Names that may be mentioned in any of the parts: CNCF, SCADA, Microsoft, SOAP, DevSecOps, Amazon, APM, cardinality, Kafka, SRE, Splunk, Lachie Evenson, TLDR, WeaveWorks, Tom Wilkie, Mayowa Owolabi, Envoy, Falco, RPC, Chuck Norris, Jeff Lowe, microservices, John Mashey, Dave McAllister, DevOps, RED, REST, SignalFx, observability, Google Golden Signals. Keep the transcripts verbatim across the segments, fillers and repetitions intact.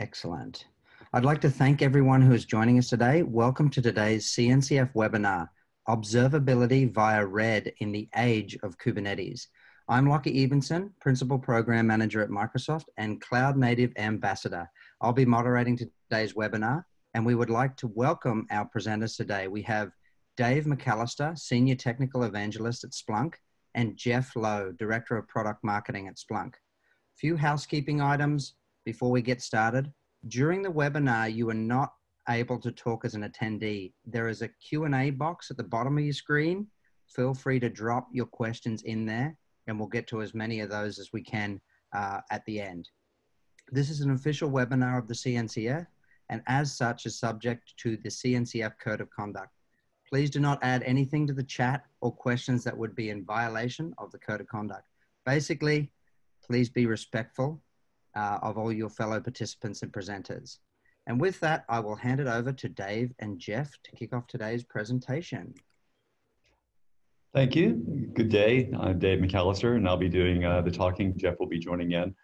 Excellent. I'd like to thank everyone who is joining us today. Welcome to today's C N C F webinar, Observability via RED in the Age of Kubernetes. I'm Lachie Evenson, Principal Program Manager at Microsoft and Cloud Native Ambassador. I'll be moderating today's webinar, and we would like to welcome our presenters today. We have Dave McAllister, Senior Technical Evangelist at Splunk, and Jeff Lowe, Director of Product Marketing at Splunk. A few housekeeping items before we get started. During the webinar, you are not able to talk as an attendee. There is a Q and A box at the bottom of your screen. Feel free to drop your questions in there, and we'll get to as many of those as we can uh, at the end. This is an official webinar of the C N C F, and as such is subject to the C N C F Code of Conduct. Please do not add anything to the chat or questions that would be in violation of the Code of Conduct. Basically, please be respectful uh, of all your fellow participants and presenters. And with that, I will hand it over to Dave and Jeff to kick off today's presentation. Thank you. Good day. I'm Dave McAllister, and I'll be doing uh, the talking. Jeff will be joining in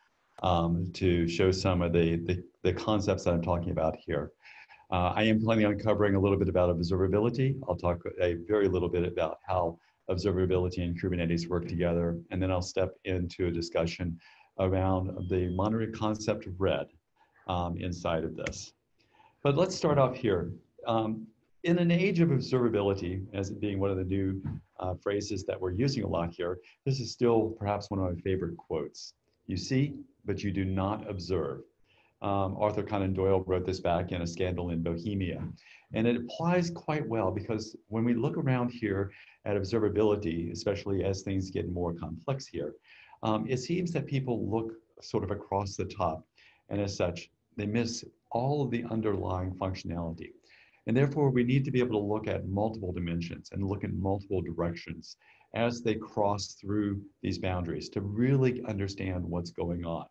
um, to show some of the, the, the concepts that I'm talking about here. Uh, I am planning on covering a little bit about observability. I'll talk a very little bit about how observability and Kubernetes work together, and then I'll step into a discussion around the monitoring concept of RED um, inside of this. But let's start off here. Um, In an age of observability, as it being one of the new uh, phrases that we're using a lot here, this is still perhaps one of my favorite quotes. You see, but you do not observe. Um, Arthur Conan Doyle wrote this back in A Scandal in Bohemia. And it applies quite well, because when we look around here at observability, especially as things get more complex here, um, it seems that people look sort of across the top, and as such, they miss all of the underlying functionality. And therefore, we need to be able to look at multiple dimensions and look in multiple directions as they cross through these boundaries to really understand what's going on.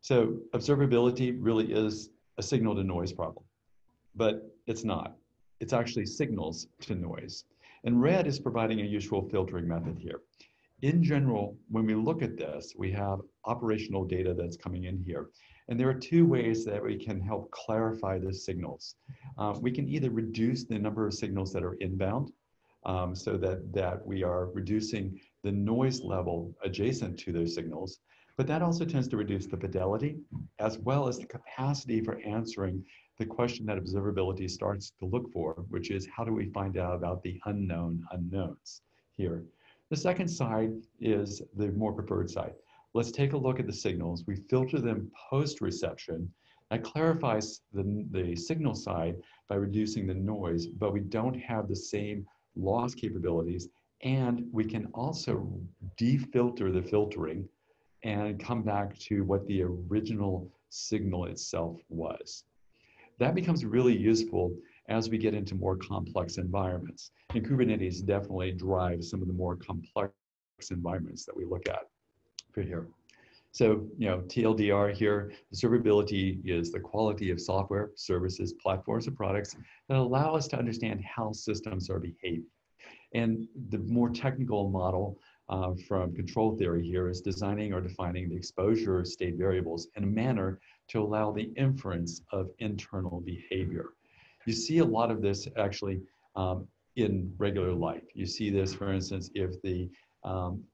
So observability really is a signal to noise problem, but it's not. It's actually signals to noise. And RED is providing a useful filtering method here. In general, when we look at this, we have operational data that's coming in here. And there are two ways that we can help clarify the signals. Uh, we can either reduce the number of signals that are inbound, um, so that, that we are reducing the noise level adjacent to those signals, but that also tends to reduce the fidelity as well as the capacity for answering the question that observability starts to look for, which is how do we find out about the unknown unknowns here. The second side is the more preferred side. Let's take a look at the signals. We filter them post-reception. That clarifies the, the signal side by reducing the noise, but we don't have the same loss capabilities. And we can also de-filter the filtering and come back to what the original signal itself was. That becomes really useful as we get into more complex environments. And Kubernetes definitely drives some of the more complex environments that we look at here. So, you know, T L D R here, observability is the quality of software, services, platforms, and products that allow us to understand how systems are behaving. And the more technical model uh, from control theory here is designing or defining the exposure of state variables in a manner to allow the inference of internal behavior. You see a lot of this actually um, in regular life. You see this, for instance, if the um,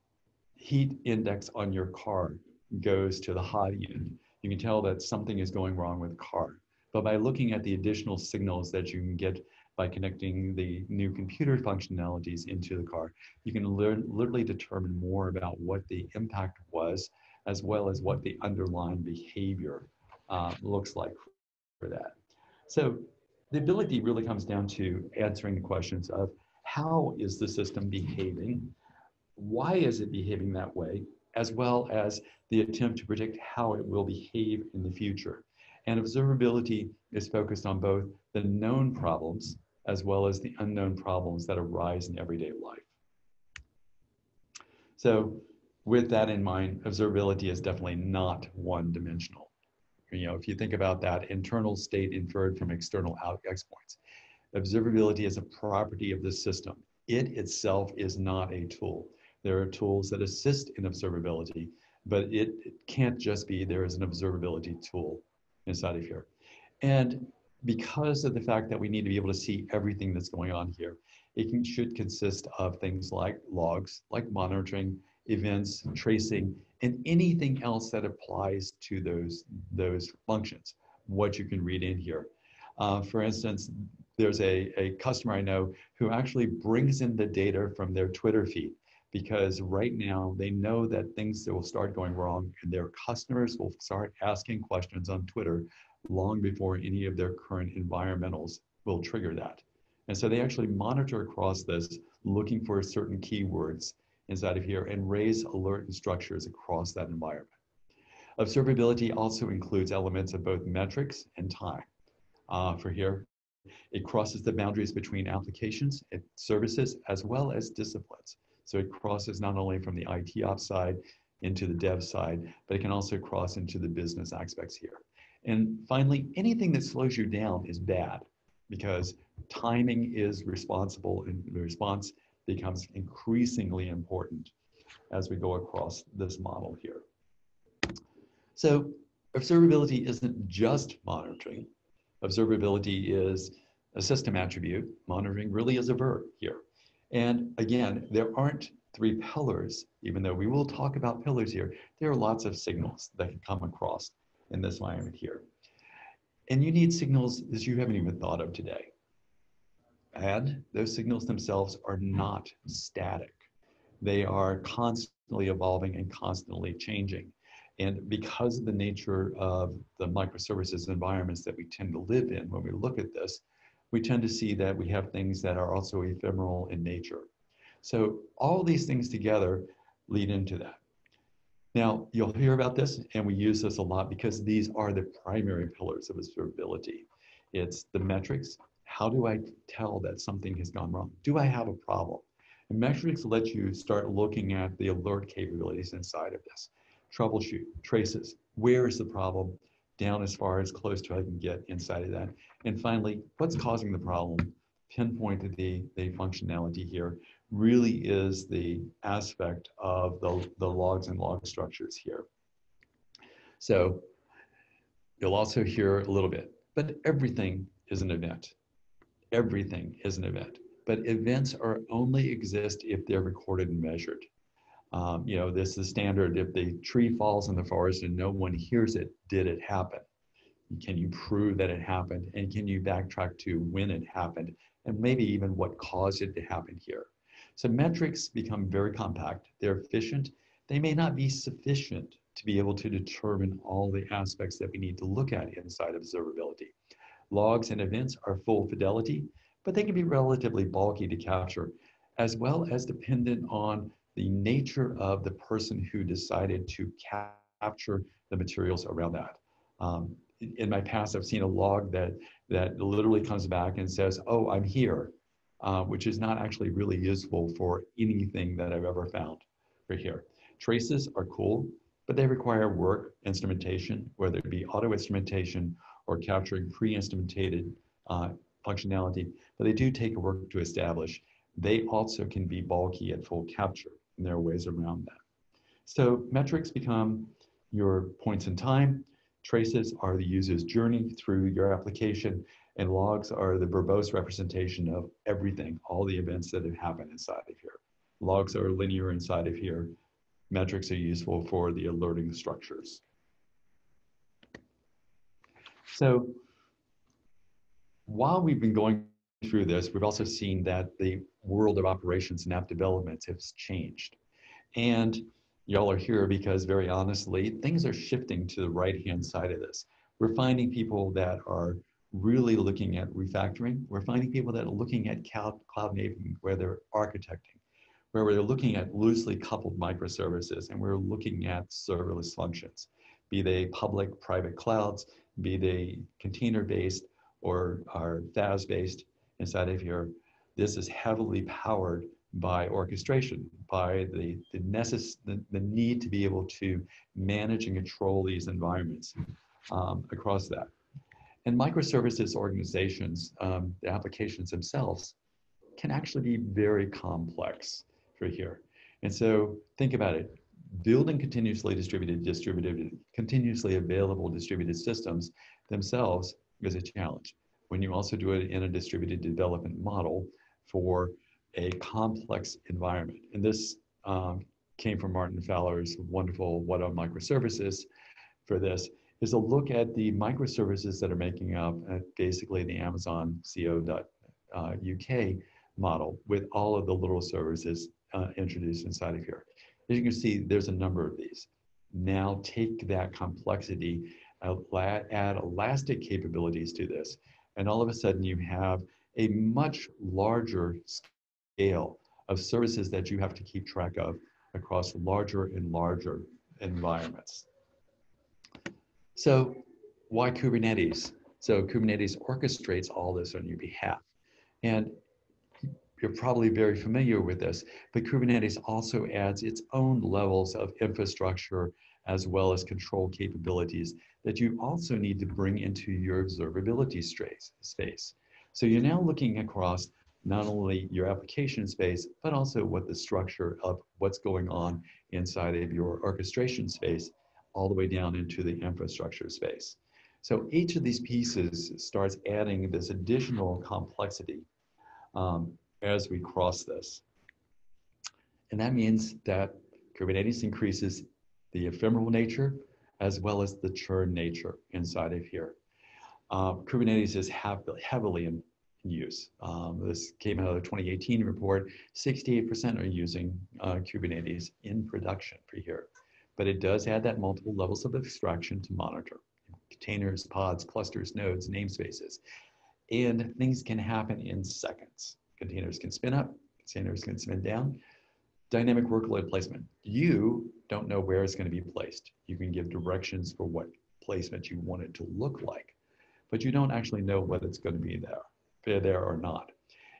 heat index on your car goes to the hot end, you can tell that something is going wrong with the car. But by looking at the additional signals that you can get by connecting the new computer functionalities into the car, you can learn, literally determine more about what the impact was, as well as what the underlying behavior uh, looks like for that. So the ability really comes down to answering the questions of how is the system behaving, why is it behaving that way, as well as the attempt to predict how it will behave in the future. And observability is focused on both the known problems as well as the unknown problems that arise in everyday life. So with that in mind, observability is definitely not one-dimensional. You know, if you think about that internal state inferred from external exploits, observability is a property of the system. It itself is not a tool. There are tools that assist in observability, but it, it can't just be there is an observability tool. inside of here. And because of the fact that we need to be able to see everything that's going on here, it can, should consist of things like logs, like monitoring, events, tracing, and anything else that applies to those, those functions, what you can read in here. Uh, for instance, there's a, a customer I know who actually brings in the data from their Twitter feed, because right now they know that things that will start going wrong and their customers will start asking questions on Twitter long before any of their current environmentals will trigger that. And so they actually monitor across this, looking for certain keywords inside of here and raise alert and structures across that environment. Observability also includes elements of both metrics and time. Uh, for here, it crosses the boundaries between applications and services as well as disciplines. So it crosses not only from the I T ops side into the dev side, but it can also cross into the business aspects here. And finally, anything that slows you down is bad, because timing is responsible and the response becomes increasingly important as we go across this model here. So observability isn't just monitoring. Observability is a system attribute. Monitoring really is a verb here. And again, there aren't three pillars, even though we will talk about pillars here. There are lots of signals that can come across in this environment here. And you need signals that you haven't even thought of today. And those signals themselves are not static. They are constantly evolving and constantly changing. And because of the nature of the microservices environments that we tend to live in, when we look at this, we tend to see that we have things that are also ephemeral in nature. So all these things together lead into that. Now, you'll hear about this, and we use this a lot because these are the primary pillars of observability. It's the metrics. How do I tell that something has gone wrong? Do I have a problem? And metrics let you start looking at the alert capabilities inside of this. Troubleshoot, traces, where is the problem, down as far as close to I can get inside of that. And finally, what's causing the problem? Pinpoint the, the functionality here really is the aspect of the, the logs and log structures here. So you'll also hear a little bit, but everything is an event. Everything is an event, but events are only exist if they're recorded and measured. Um, you know, this is standard. If the tree falls in the forest and no one hears it, did it happen? Can you prove that it happened? And can you backtrack to when it happened? And maybe even what caused it to happen here? So metrics become very compact. They're efficient. They may not be sufficient to be able to determine all the aspects that we need to look at inside observability. Logs and events are full fidelity, but they can be relatively bulky to capture, as well as dependent on the nature of the person who decided to capture the materials around that. Um, in my past, I've seen a log that, that literally comes back and says, oh, I'm here, uh, which is not actually really useful for anything that I've ever found right here. Traces are cool, but they require work, instrumentation, whether it be auto instrumentation or capturing pre-instrumented uh, functionality, but they do take work to establish. They also can be bulky at full capture. And there are ways around that. So metrics become your points in time. Traces are the user's journey through your application. And logs are the verbose representation of everything, all the events that have happened inside of here. Logs are linear inside of here. Metrics are useful for the alerting structures. So while we've been going through this, we've also seen that the world of operations and app development has changed. And y'all are here because, very honestly, things are shifting to the right-hand side of this. We're finding people that are really looking at refactoring. We're finding people that are looking at cloud native, where they're architecting, where we're looking at loosely coupled microservices, and we're looking at serverless functions, be they public, private clouds, be they container-based or are SaaS-based inside of here. This is heavily powered by orchestration, by the the, necess the, the need to be able to manage and control these environments um, across that. And microservices organizations, um, the applications themselves, can actually be very complex for here. And so think about it. building continuously distributed, distributed, continuously available distributed systems themselves is a challenge. When you also do it in a distributed development model for a complex environment. And this um, came from Martin Fowler's wonderful What Are Microservices for this, is a look at the microservices that are making up uh, basically the Amazon co dot U K model with all of the little services uh, introduced inside of here. As you can see, there's a number of these. Now take that complexity, add elastic capabilities to this, and all of a sudden you have a much larger scale of services that you have to keep track of across larger and larger environments. So why Kubernetes? So Kubernetes orchestrates all this on your behalf. And you're probably very familiar with this, but Kubernetes also adds its own levels of infrastructure as well as control capabilities that you also need to bring into your observability space. So you're now looking across not only your application space, but also what the structure of what's going on inside of your orchestration space, all the way down into the infrastructure space. So each of these pieces starts adding this additional complexity um, as we cross this. And that means that Kubernetes increases the ephemeral nature as well as the churn nature inside of here. Uh, Kubernetes is heavily in use. Um, this came out of the twenty eighteen report, sixty-eight percent are using uh, Kubernetes in production for here. But it does add that multiple levels of abstraction to monitor. Containers, pods, clusters, nodes, namespaces. And things can happen in seconds. Containers can spin up, containers can spin down. Dynamic workload placement. You don't know where it's going to be placed. You can give directions for what placement you want it to look like, but you don't actually know whether it's going to be there, they're there or not.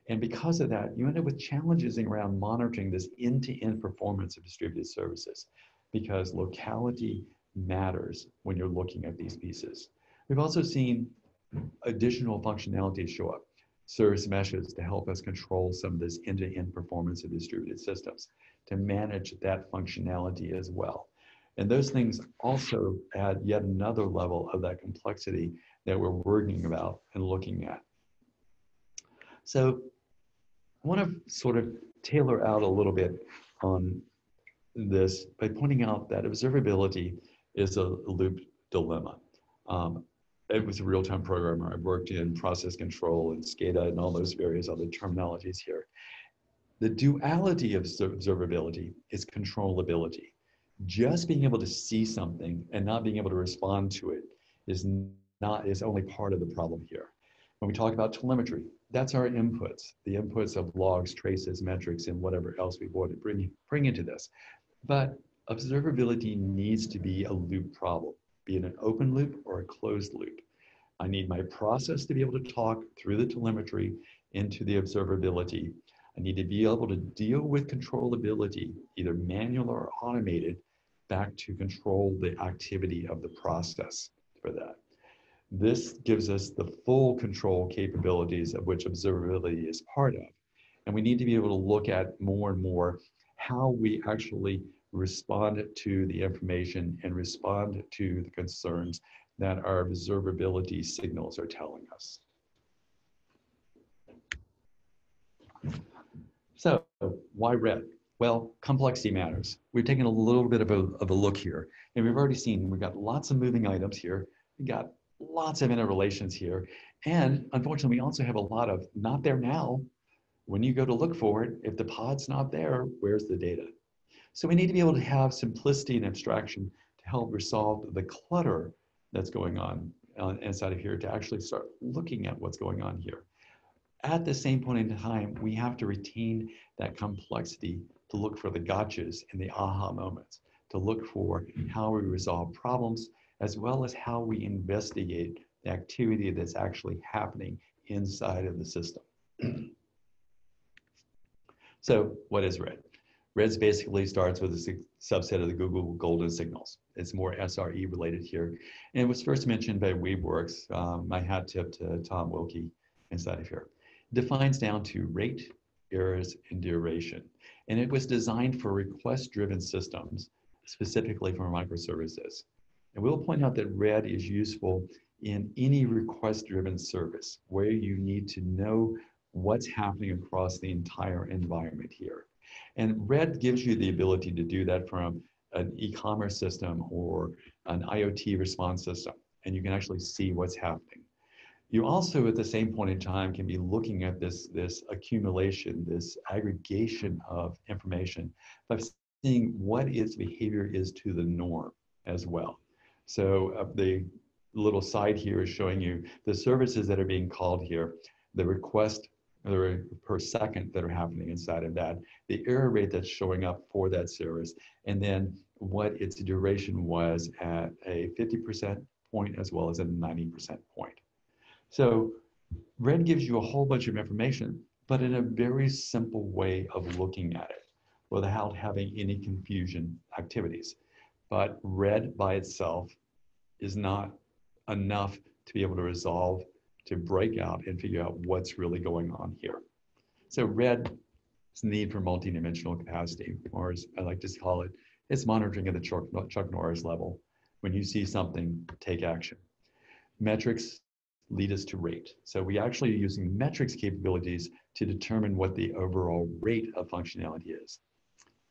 And because of that, you end up with challenges around monitoring this end-to-end performance of distributed services, because locality matters when you're looking at these pieces. We've also seen additional functionality show up. Service meshes to help us control some of this end-to-end performance of distributed systems, to manage that functionality as well. And those things also add yet another level of that complexity that we're worrying about and looking at. So I want to sort of tailor out a little bit on this by pointing out that observability is a loop dilemma. Um, It was a real-time programmer. I worked in process control and SCADA and all those various other terminologies here. The duality of observability is controllability. Just being able to see something and not being able to respond to it is not is only part of the problem here. When we talk about telemetry, that's our inputs, the inputs of logs, traces, metrics, and whatever else we want to bring, bring into this. But observability needs to be a loop problem. Be in an open loop or a closed loop. I need my process to be able to talk through the telemetry into the observability. I need to be able to deal with controllability, either manual or automated, back to control the activity of the process for that. This gives us the full control capabilities of which observability is part of. And we need to be able to look at more and more how we actually respond to the information and respond to the concerns that our observability signals are telling us. So why RED? Well, complexity matters. We've taken a little bit of a, of a look here, and we've already seen we've got lots of moving items here. We've got lots of interrelations here. And unfortunately, we also have a lot of not there now. When you go to look for it, if the pod's not there, where's the data? So we need to be able to have simplicity and abstraction to help resolve the clutter that's going on uh, inside of here, to actually start looking at what's going on here. At the same point in time, we have to retain that complexity to look for the gotchas and the aha moments, to look for how we resolve problems, as well as how we investigate the activity that's actually happening inside of the system. So what is RED? RED basically starts with a subset of the Google Golden Signals. It's more S R E related here. And it was first mentioned by WeaveWorks, um, my hat tip to Tom Wilkie inside of here. It defines down to rate, errors, and duration. And it was designed for request-driven systems, specifically from our microservices. And we'll point out that RED is useful in any request-driven service where you need to know what's happening across the entire environment here. And RED gives you the ability to do that from an e-commerce system or an IoT response system, and you can actually see what's happening. You also, at the same point in time, can be looking at this, this accumulation, this aggregation of information, by seeing what its behavior is to the norm as well. So uh, the little side here is showing you the services that are being called here, the request per second that are happening inside of that, the error rate that's showing up for that service, and then what its duration was at a fifty percent point as well as a ninety percent point. So RED gives you a whole bunch of information, but in a very simple way of looking at it without having any confusion activities. But RED by itself is not enough to be able to resolve, to break out and figure out what's really going on here. So RED's need for multidimensional capacity, or as I like to call it, it's monitoring at the Chuck, Chuck Norris level. When you see something, take action. Metrics lead us to rate. So we actually are using metrics capabilities to determine what the overall rate of functionality is.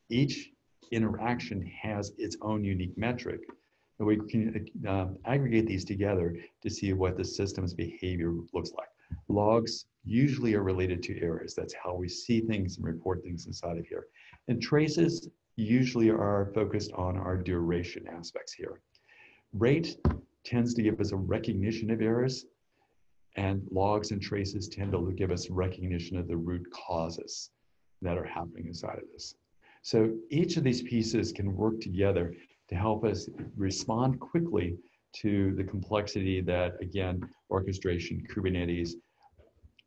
Each interaction has its own unique metric, and we can uh, aggregate these together to see what the system's behavior looks like. Logs usually are related to errors. That's how we see things and report things inside of here. And traces usually are focused on our duration aspects here. Rate tends to give us a recognition of errors, and logs and traces tend to give us recognition of the root causes that are happening inside of this. So each of these pieces can work together to help us respond quickly to the complexity that, again, orchestration, Kubernetes,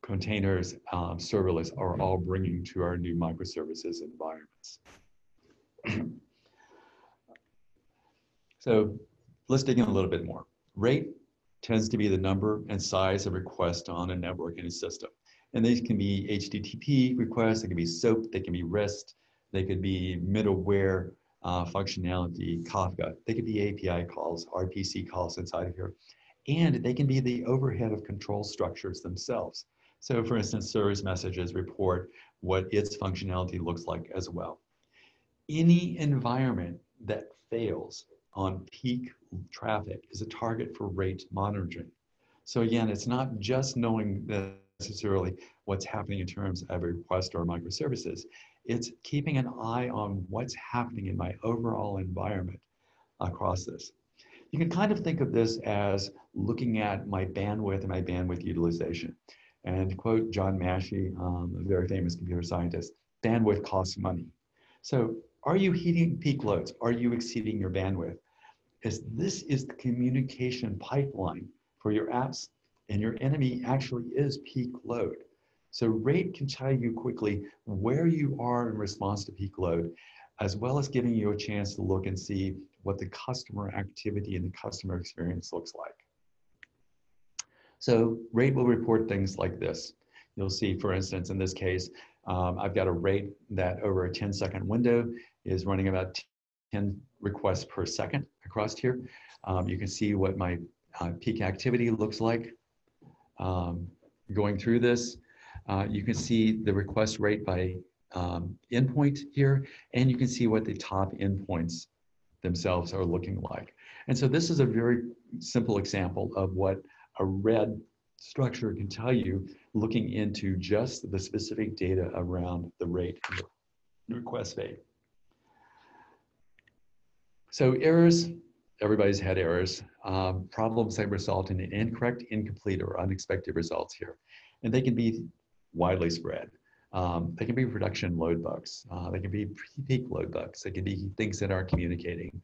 containers, um, serverless are all bringing to our new microservices environments. So let's dig in a little bit more. Rate tends to be the number and size of requests on a network and a system. And these can be H T T P requests, they can be SOAP, they can be REST, they could be middleware uh, functionality, Kafka, they could be A P I calls, R P C calls inside of here. And they can be the overhead of control structures themselves. So for instance, service messages report what its functionality looks like as well. Any environment that fails on peak traffic is a target for rate monitoring. So again, it's not just knowing necessarily what's happening in terms of a request or microservices. It's keeping an eye on what's happening in my overall environment across this. You can kind of think of this as looking at my bandwidth and my bandwidth utilization. And to quote John Mashey, um, a very famous computer scientist, bandwidth costs money. So are you hitting peak loads? Are you exceeding your bandwidth? As this is the communication pipeline for your apps, and your enemy actually is peak load. So rate can tell you quickly where you are in response to peak load, as well as giving you a chance to look and see what the customer activity and the customer experience looks like. So rate will report things like this. You'll see, for instance, in this case, um, I've got a rate that over a ten second window is running about ten requests per second across here. Um, you can see what my uh, peak activity looks like um, going through this. Uh, you can see the request rate by um, endpoint here, and you can see what the top endpoints themselves are looking like. And so this is a very simple example of what a RED structure can tell you, looking into just the specific data around the rate and the request rate. So errors, everybody's had errors. Um, problems that result in incorrect, incomplete, or unexpected results here. And they can be widely spread. Um, they can be production load bugs. Uh, they can be peak load bugs. They can be things that aren't communicating.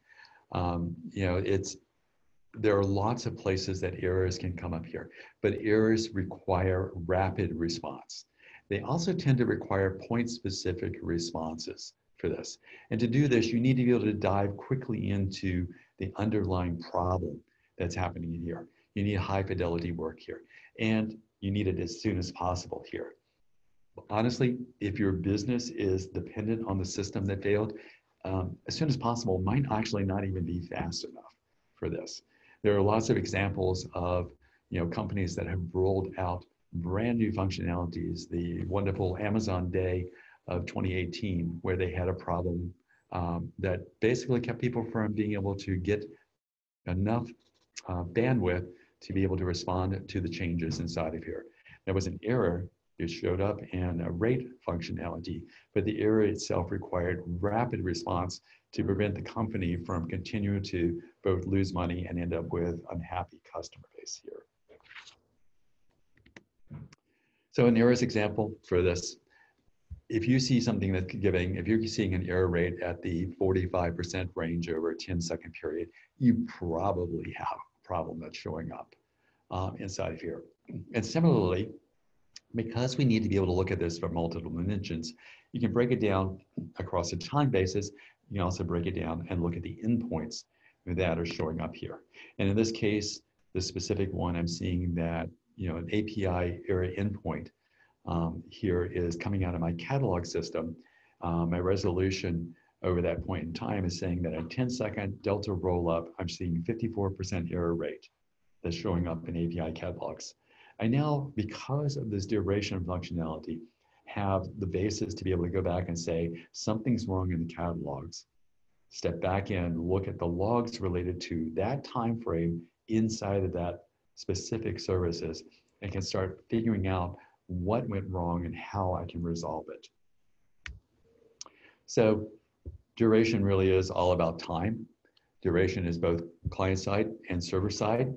Um, you know, it's, there are lots of places that errors can come up here, but errors require rapid response. They also tend to require point-specific responses for this. And to do this, you need to be able to dive quickly into the underlying problem that's happening in here. You need high-fidelity work here. And you need it as soon as possible here. Honestly, if your business is dependent on the system that failed, um, as soon as possible might actually not even be fast enough for this. There are lots of examples of, you know, companies that have rolled out brand new functionalities. The wonderful Amazon Day of twenty eighteen, where they had a problem um, that basically kept people from being able to get enough uh, bandwidth to be able to respond to the changes inside of here. There was an error. It showed up in a rate functionality, but the error itself required rapid response to prevent the company from continuing to both lose money and end up with unhappy customer base here. So an errors example for this. If you see something that's giving, if you're seeing an error rate at the forty-five percent range over a ten second period, you probably have a problem that's showing up um, inside of here. And similarly, because we need to be able to look at this from multiple dimensions, you can break it down across a time basis. You can also break it down and look at the endpoints that are showing up here. And in this case, the specific one I'm seeing that, you know, an A P I error endpoint um, here is coming out of my catalog system. Um, my resolution over that point in time is saying that a ten second delta roll up, I'm seeing fifty-four percent error rate that's showing up in A P I catalogs. I now, because of this duration functionality, have the basis to be able to go back and say, something's wrong in the catalogs. Step back in, look at the logs related to that time frame inside of that specific services, and can start figuring out what went wrong and how I can resolve it. So duration really is all about time. Duration is both client side and server side.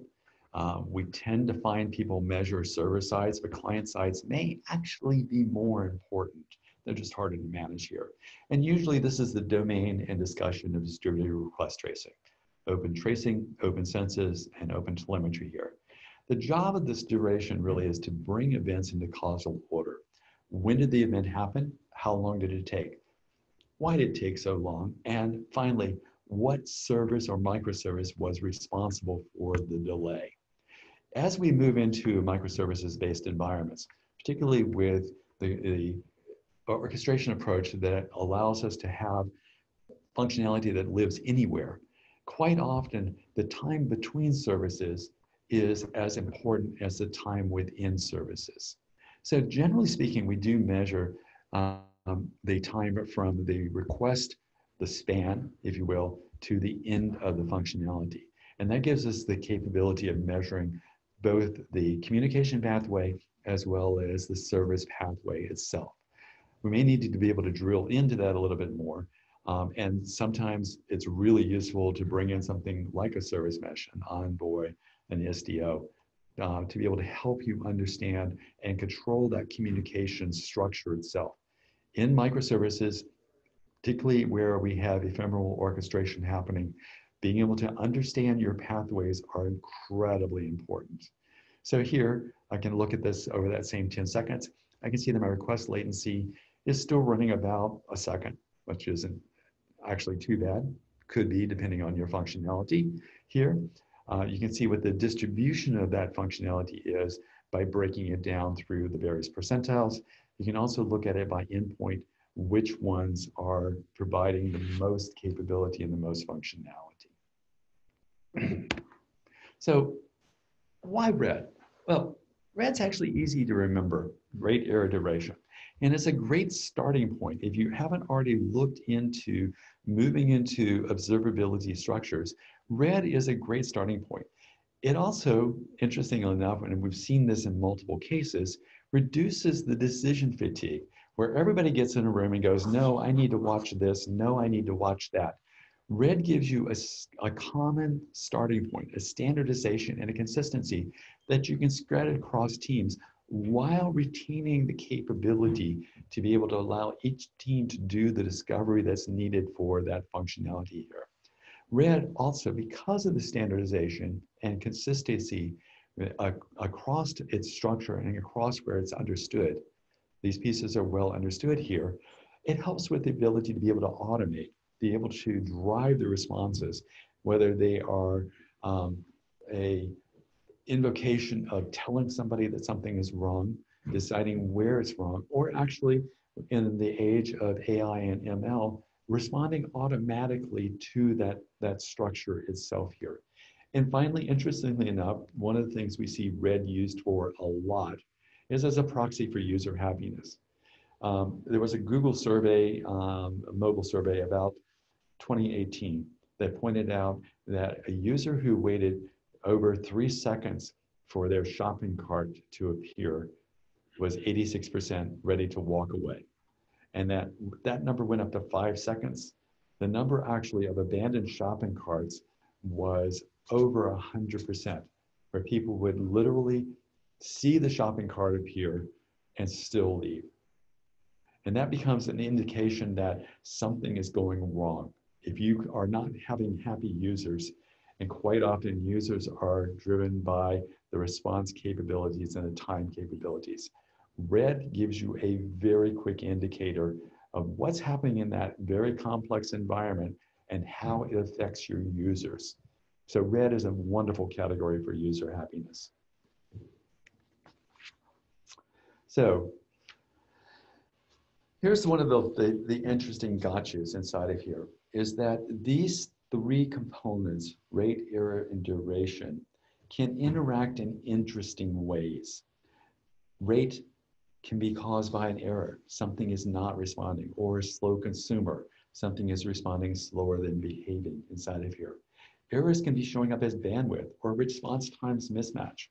Uh, we tend to find people measure server sides, but client sides may actually be more important. They're just harder to manage here. And usually this is the domain and discussion of distributed request tracing, open tracing, open senses, and open telemetry here. The job of this duration really is to bring events into causal order. When did the event happen? How long did it take? Why did it take so long? And finally, what service or microservice was responsible for the delay? As we move into microservices-based environments, particularly with the, the orchestration approach that allows us to have functionality that lives anywhere, quite often the time between services is as important as the time within services. So generally speaking, we do measure um, the time from the request, the span, if you will, to the end of the functionality. And that gives us the capability of measuring both the communication pathway as well as the service pathway itself. We may need to be able to drill into that a little bit more. Um, and sometimes it's really useful to bring in something like a service mesh, an Envoy, an S D O, uh, to be able to help you understand and control that communication structure itself. In microservices, particularly where we have ephemeral orchestration happening, being able to understand your pathways are incredibly important. So here, I can look at this over that same ten seconds. I can see that my request latency is still running about a second, which isn't actually too bad. Could be, depending on your functionality here. Uh, you can see what the distribution of that functionality is by breaking it down through the various percentiles. You can also look at it by endpoint, which ones are providing the most capability and the most functionality. So why RED? Well, RED's actually easy to remember, rate error duration. And it's a great starting point. If you haven't already looked into moving into observability structures, RED is a great starting point. It also, interestingly enough, and we've seen this in multiple cases, reduces the decision fatigue, where everybody gets in a room and goes, no, I need to watch this. No, I need to watch that. RED gives you a, a common starting point, a standardization and a consistency that you can spread across teams while retaining the capability to be able to allow each team to do the discovery that's needed for that functionality here. RED also, because of the standardization and consistency uh, across its structure and across where it's understood, these pieces are well understood here. It helps with the ability to be able to automate, be able to drive the responses, whether they are um, a invocation of telling somebody that something is wrong, deciding where it's wrong, or actually in the age of A I and M L, responding automatically to that, that structure itself here. And finally, interestingly enough, one of the things we see RED used for a lot is as a proxy for user happiness. Um, there was a Google survey, um, a mobile survey about twenty eighteen that pointed out that a user who waited over three seconds for their shopping cart to appear was eighty-six percent ready to walk away. And that, that number went up to five seconds. The number actually of abandoned shopping carts was over one hundred percent, where people would literally see the shopping cart appear and still leave. And that becomes an indication that something is going wrong. If you are not having happy users, and quite often users are driven by the response capabilities and the time capabilities, RED gives you a very quick indicator of what's happening in that very complex environment and how it affects your users. So RED is a wonderful category for user happiness. So here's one of the, the, the interesting gotchas inside of here, is that these three components, rate, error, and duration, can interact in interesting ways. Rate can be caused by an error. Something is not responding, or a slow consumer. Something is responding slower than behaving inside of here. Errors can be showing up as bandwidth or response times mismatch.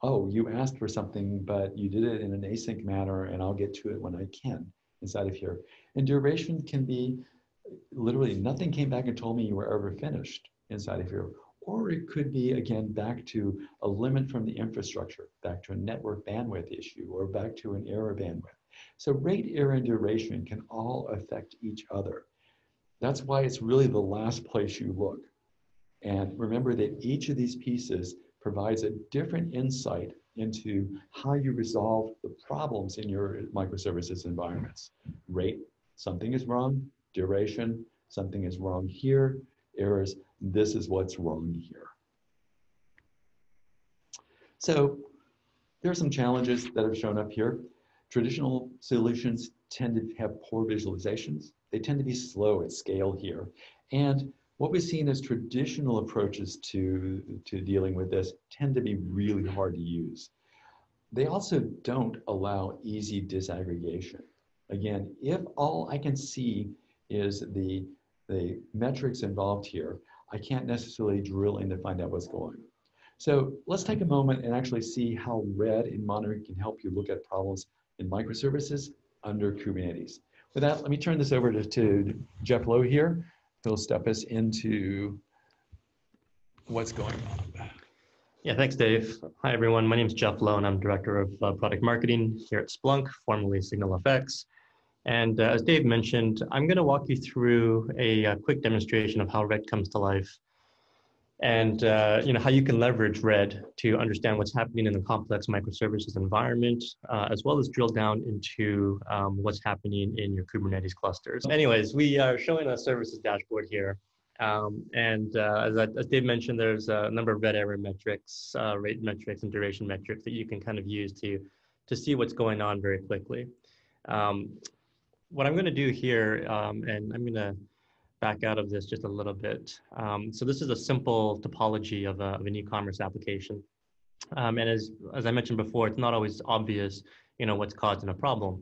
Oh, you asked for something, but you did it in an async manner, and I'll get to it when I can inside of here. And duration can be literally nothing came back and told me you were ever finished inside of here. Or it could be, again, back to a limit from the infrastructure, back to a network bandwidth issue, or back to an error bandwidth. So rate, error, and duration can all affect each other. That's why it's really the last place you look. And remember that each of these pieces provides a different insight into how you resolve the problems in your microservices environments. Rate, something is wrong. Duration, something is wrong here. Errors, this is what's wrong here. So there are some challenges that have shown up here. Traditional solutions tend to have poor visualizations. They tend to be slow at scale here. And what we've seen as traditional approaches to, to dealing with this tend to be really hard to use. They also don't allow easy disaggregation. Again, if all I can see is the, the metrics involved here, I can't necessarily drill in to find out what's going on. So let's take a moment and actually see how RED and monitoring can help you look at problems in microservices under Kubernetes. With that, let me turn this over to, to Jeff Lowe here. He'll step us into what's going on. Yeah, thanks, Dave. Hi, everyone. My name is Jeff Lowe, and I'm Director of uh, Product Marketing here at Splunk, formerly SignalFx. And uh, as Dave mentioned, I'm going to walk you through a, a quick demonstration of how RED comes to life, and uh, you know, how you can leverage RED to understand what's happening in the complex microservices environment, uh, as well as drill down into um, what's happening in your Kubernetes clusters. Anyways, we are showing a services dashboard here. Um, and uh, as, I, as Dave mentioned, there's a number of RED error metrics, uh, rate metrics, and duration metrics that you can kind of use to, to see what's going on very quickly. Um, What I'm going to do here, um, and I'm going to back out of this just a little bit. Um, so this is a simple topology of, a, of an e-commerce application. Um, and as, as I mentioned before, it's not always obvious, you know, what's causing a problem.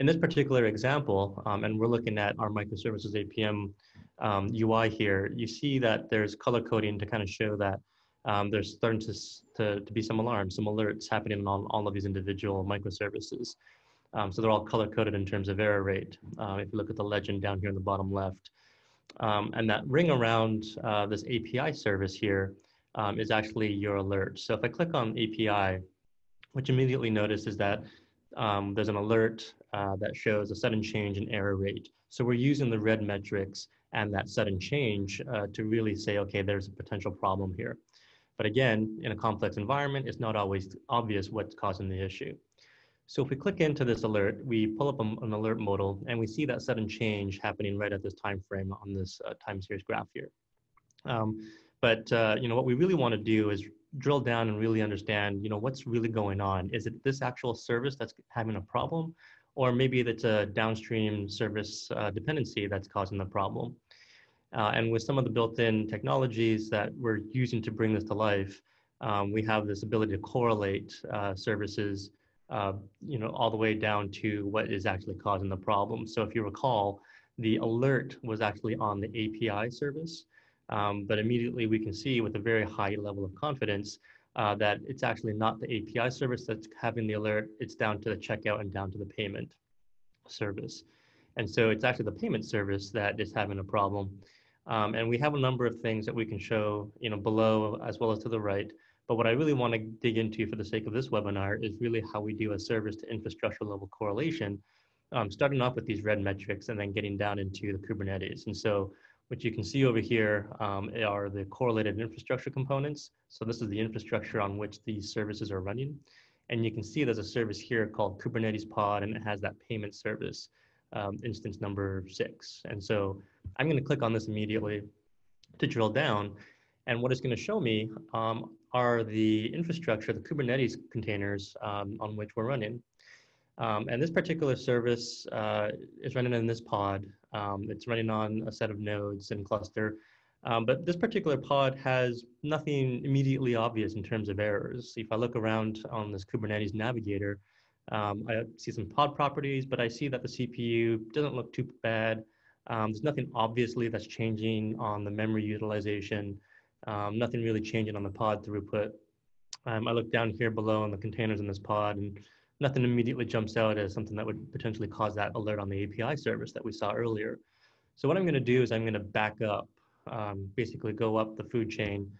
In this particular example, um, and we're looking at our microservices A P M um, U I here, you see that there's color coding to kind of show that um, there's starting to, to, to be some alarms, some alerts happening on all of these individual microservices. Um, so they're all color-coded in terms of error rate. Uh, if you look at the legend down here in the bottom left. Um, and that ring around uh, this A P I service here um, is actually your alert. So if I click on A P I, what you immediately notice is that um, there's an alert uh, that shows a sudden change in error rate. So we're using the RED metrics and that sudden change uh, to really say, okay, there's a potential problem here. But again, in a complex environment, it's not always obvious what's causing the issue. So if we click into this alert, we pull up an alert modal, and we see that sudden change happening right at this time frame on this uh, time series graph here. Um, but uh, you know, what we really want to do is drill down and really understand, you know, what's really going on. Is it this actual service that's having a problem, or maybe it's a downstream service uh, dependency that's causing the problem. Uh, and with some of the built-in technologies that we're using to bring this to life, um, we have this ability to correlate uh, services, uh, you know, all the way down to what is actually causing the problem. So if you recall, the alert was actually on the A P I service, um, but immediately we can see with a very high level of confidence uh, that it's actually not the A P I service that's having the alert, it's down to the checkout and down to the payment service. And so it's actually the payment service that is having a problem. Um, and we have a number of things that we can show, you know, below as well as to the right. But what I really want to dig into for the sake of this webinar is really how we do a service to infrastructure level correlation, um, starting off with these red metrics and then getting down into the Kubernetes. And so what you can see over here um, are the correlated infrastructure components. So this is the infrastructure on which these services are running. And you can see there's a service here called Kubernetes Pod, and it has that payment service, um, instance number six. And so I'm going to click on this immediately to drill down. And what it's going to show me um, are the infrastructure, the Kubernetes containers um, on which we're running. Um, and this particular service uh, is running in this pod. Um, it's running on a set of nodes and cluster. Um, but this particular pod has nothing immediately obvious in terms of errors. If I look around on this Kubernetes navigator, um, I see some pod properties, but I see that the C P U doesn't look too bad. Um, there's nothing obviously that's changing on the memory utilization. Um, nothing really changing on the pod throughput. Um, I look down here below on the containers in this pod, and nothing immediately jumps out as something that would potentially cause that alert on the A P I service that we saw earlier. So what I'm going to do is I'm going to back up, um, basically go up the food chain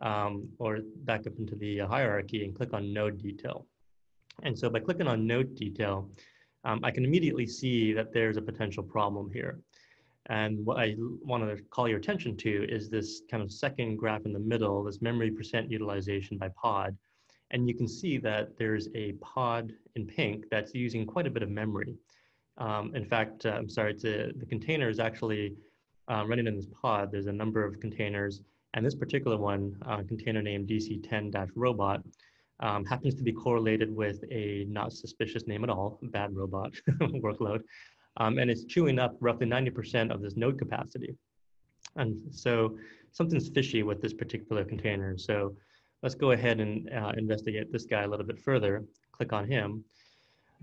um, or back up into the hierarchy and click on node detail. And so by clicking on node detail, um, I can immediately see that there's a potential problem here. And what I want to call your attention to is this kind of second graph in the middle, this memory percent utilization by pod. And you can see that there's a pod in pink that's using quite a bit of memory. Um, in fact, uh, I'm sorry, it's a, the container is actually uh, running in this pod. There's a number of containers. And this particular one, uh, container named D C ten robot, um, happens to be correlated with a not suspicious name at all, bad robot workload. Um, and it's chewing up roughly ninety percent of this node capacity. And so something's fishy with this particular container. So let's go ahead and uh, investigate this guy a little bit further, click on him.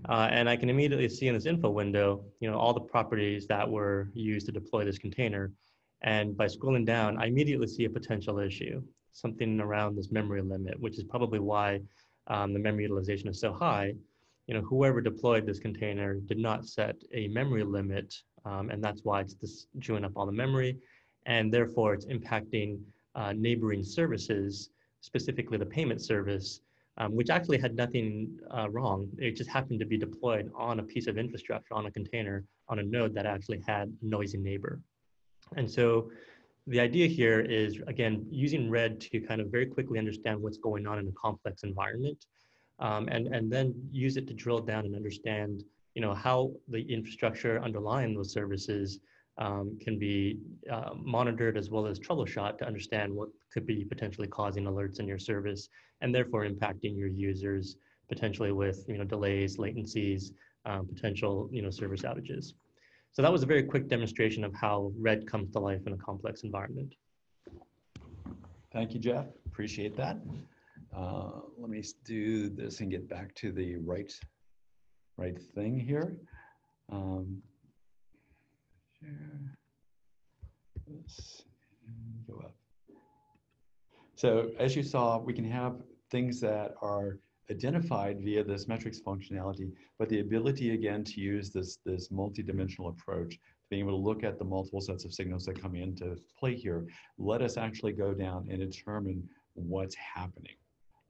Uh, and I can immediately see in this info window, you know, all the properties that were used to deploy this container. And by scrolling down, I immediately see a potential issue, something around this memory limit, which is probably why um, the memory utilization is so high. You know, whoever deployed this container did not set a memory limit, um, and that's why it's just chewing up all the memory, and therefore it's impacting uh, neighboring services, specifically the payment service, um, which actually had nothing uh, wrong. It just happened to be deployed on a piece of infrastructure, on a container, on a node that actually had a noisy neighbor. And so the idea here is, again, using RED to kind of very quickly understand what's going on in a complex environment. Um, and, and then use it to drill down and understand, you know, how the infrastructure underlying those services um, can be uh, monitored as well as troubleshot to understand what could be potentially causing alerts in your service and therefore impacting your users potentially with, you know, delays, latencies, um, potential, you know, service outages. So that was a very quick demonstration of how RED comes to life in a complex environment. Thank you, Jeff. Appreciate that. Uh, let me do this and get back to the right, right thing here. Um, share this and go up. So as you saw, we can have things that are identified via this metrics functionality, but the ability again to use this, this multi-dimensional approach, being able to look at the multiple sets of signals that come into play here, let us actually go down and determine what's happening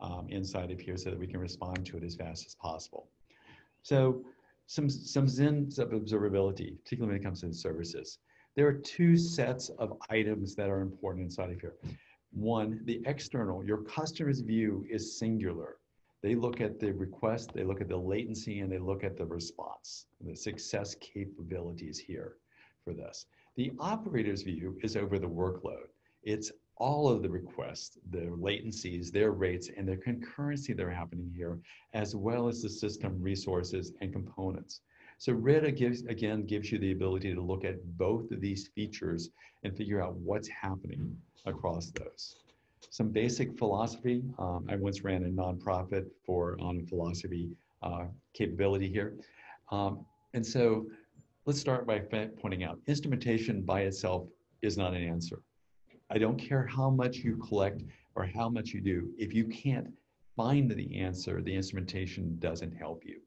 um, inside of here so that we can respond to it as fast as possible. So some, some zins of observability, particularly when it comes to services. There are two sets of items that are important inside of here. One, the external, your customer's view is singular. They look at the request, they look at the latency, and they look at the response, the success capabilities here for this. The operator's view is over the workload. It's all of the requests, their latencies, their rates, and their concurrency that are happening here, as well as the system resources and components. So RED gives, again, gives you the ability to look at both of these features and figure out what's happening across those. Some basic philosophy. Um, I once ran a nonprofit for on philosophy uh, capability here. Um, and so let's start by pointing out instrumentation by itself is not an answer. I don't care how much you collect or how much you do. If you can't find the answer, the instrumentation doesn't help you.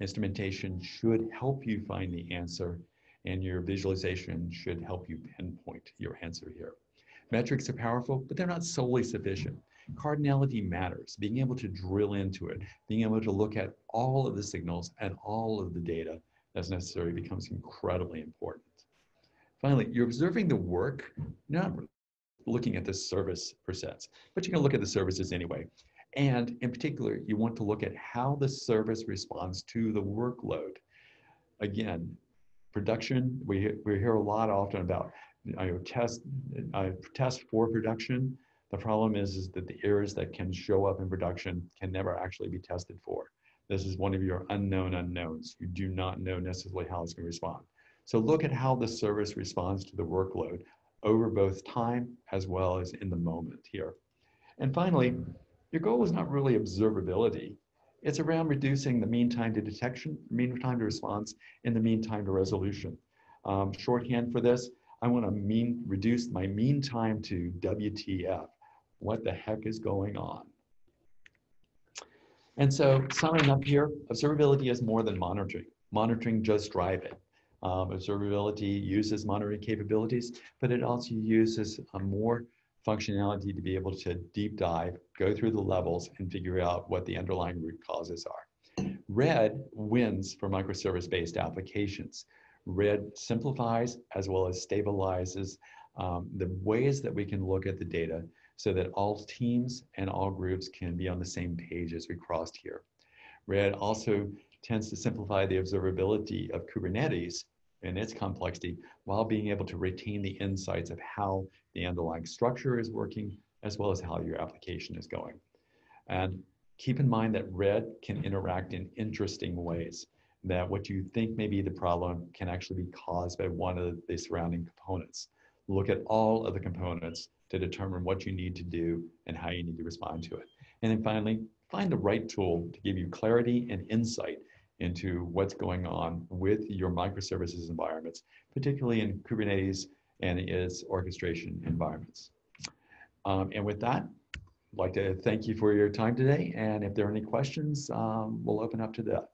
Instrumentation should help you find the answer, and your visualization should help you pinpoint your answer here. Metrics are powerful, but they're not solely sufficient. Cardinality matters. Being able to drill into it, being able to look at all of the signals and all of the data that's necessary becomes incredibly important. Finally, you're observing the work, not looking at the service per se, but you're going to look at the services anyway. And in particular, you want to look at how the service responds to the workload. Again, production, we, we hear a lot often about I test, I test for production. The problem is, is that the errors that can show up in production can never actually be tested for. This is one of your unknown unknowns. You do not know necessarily how it's going to respond. So look at how the service responds to the workload over both time as well as in the moment here. And finally, your goal is not really observability. It's around reducing the mean time to detection, mean time to response, and the mean time to resolution. Um, shorthand for this, I want to mean reduce my mean time to W T F. What the heck is going on? And so summing up here, observability is more than monitoring. Monitoring just drive it. Um, observability uses monitoring capabilities, but it also uses a more functionality to be able to deep dive, go through the levels, and figure out what the underlying root causes are. RED wins for microservice-based applications. RED simplifies as well as stabilizes um, the ways that we can look at the data so that all teams and all groups can be on the same page as we crossed here. RED also tends to simplify the observability of Kubernetes and its complexity while being able to retain the insights of how the underlying structure is working as well as how your application is going. And keep in mind that RED can interact in interesting ways, that what you think may be the problem can actually be caused by one of the surrounding components. Look at all of the components to determine what you need to do and how you need to respond to it. And then finally, find the right tool to give you clarity and insight into what's going on with your microservices environments, particularly in Kubernetes and its orchestration environments. Um, and with that, I'd like to thank you for your time today. And if there are any questions, um, we'll open up to that.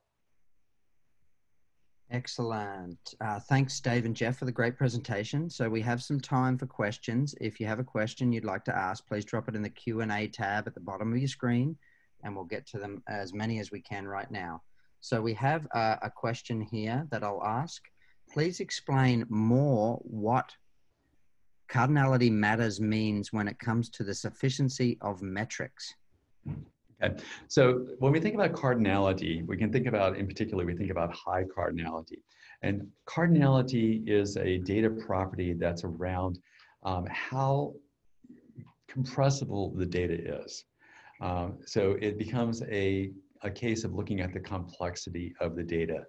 Excellent. Uh, thanks, Dave and Jeff, for the great presentation. So we have some time for questions. If you have a question you'd like to ask, please drop it in the Q and A tab at the bottom of your screen, and we'll get to them as many as we can right now. So we have uh, a question here that I'll ask. Please explain more what cardinality matters means when it comes to the sufficiency of metrics. Okay. So when we think about cardinality, we can think about, in particular, we think about high cardinality. And cardinality is a data property that's around um, how compressible the data is. Um, so it becomes a, a case of looking at the complexity of the data.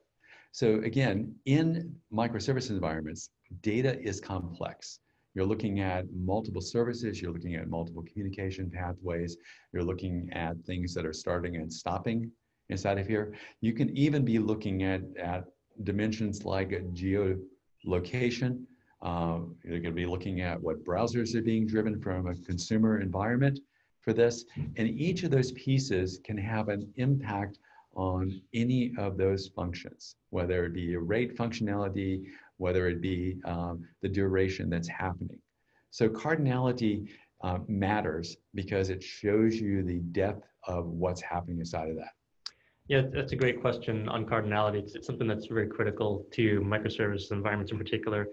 So again, in microservice environments, data is complex. You're looking at multiple services, you're looking at multiple communication pathways, you're looking at things that are starting and stopping inside of here. You can even be looking at, at dimensions like geolocation. Um, you're gonna be looking at what browsers are being driven from a consumer environment for this. And each of those pieces can have an impact on any of those functions, whether it be a rate functionality, whether it be um, the duration that's happening. So cardinality uh, matters because it shows you the depth of what's happening inside of that. Yeah, that's a great question on cardinality. It's, it's something that's very critical to microservice environments in particular.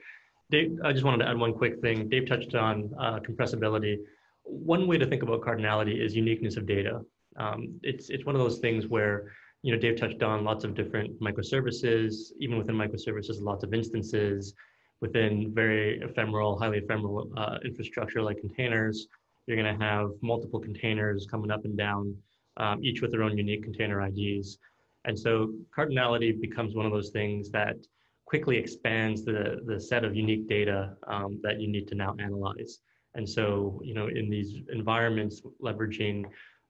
Dave, I just wanted to add one quick thing. Dave touched on uh, compressibility. One way to think about cardinality is uniqueness of data. Um, it's, it's one of those things where you know, Dave touched on lots of different microservices, even within microservices, lots of instances within very ephemeral, highly ephemeral uh, infrastructure like containers. You're going to have multiple containers coming up and down, um, each with their own unique container I Ds. And so cardinality becomes one of those things that quickly expands the, the set of unique data um, that you need to now analyze. And so, you know, in these environments, leveraging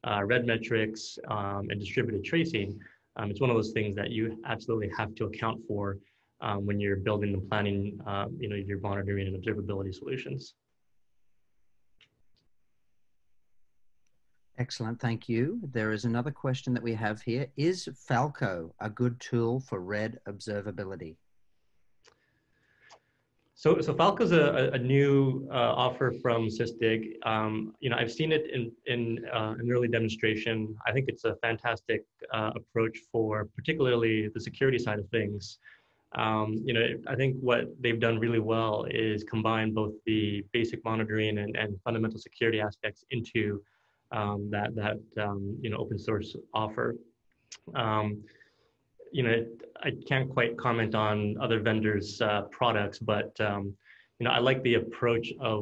uh, RED metrics um, and distributed tracing, um, it's one of those things that you absolutely have to account for um, when you're building and planning, uh, you know, your monitoring and observability solutions. Excellent, thank you. There is another question that we have here. Is Falco a good tool for RED observability? So, so Falco's a, a new uh, offer from Sysdig. Um, you know, I've seen it in, in uh, an early demonstration. I think it's a fantastic uh, approach for particularly the security side of things. Um, you know, I think what they've done really well is combine both the basic monitoring and, and fundamental security aspects into Um, that that um, you know, open source offer. Um, you know, it, I can't quite comment on other vendors' uh, products, but um, you know, I like the approach of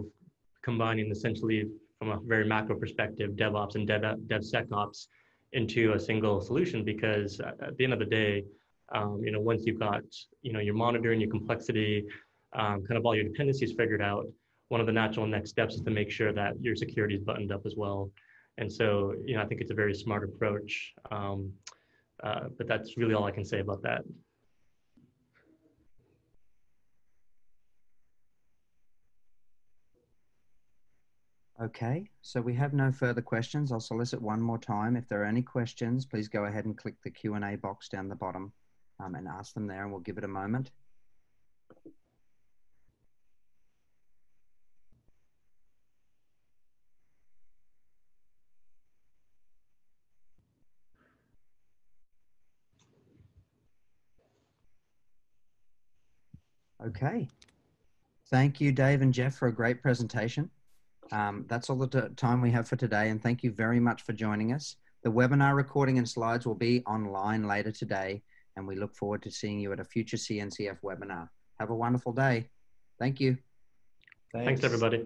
combining essentially from a very macro perspective DevOps and Dev DevSecOps into a single solution, because at the end of the day, um, you know, once you've got you know your monitoring, your complexity, um, kind of all your dependencies figured out, one of the natural next steps is to make sure that your security is buttoned up as well. And so, you know, I think it's a very smart approach, um, uh, but that's really all I can say about that. Okay, so we have no further questions. I'll solicit one more time. If there are any questions, please go ahead and click the Q and A box down the bottom um, and ask them there, and we'll give it a moment. Okay. Thank you, Dave and Jeff, for a great presentation. Um, that's all the time we have for today, and thank you very much for joining us. The webinar recording and slides will be online later today, and we look forward to seeing you at a future C N C F webinar. Have a wonderful day. Thank you. Thanks, Thanks everybody.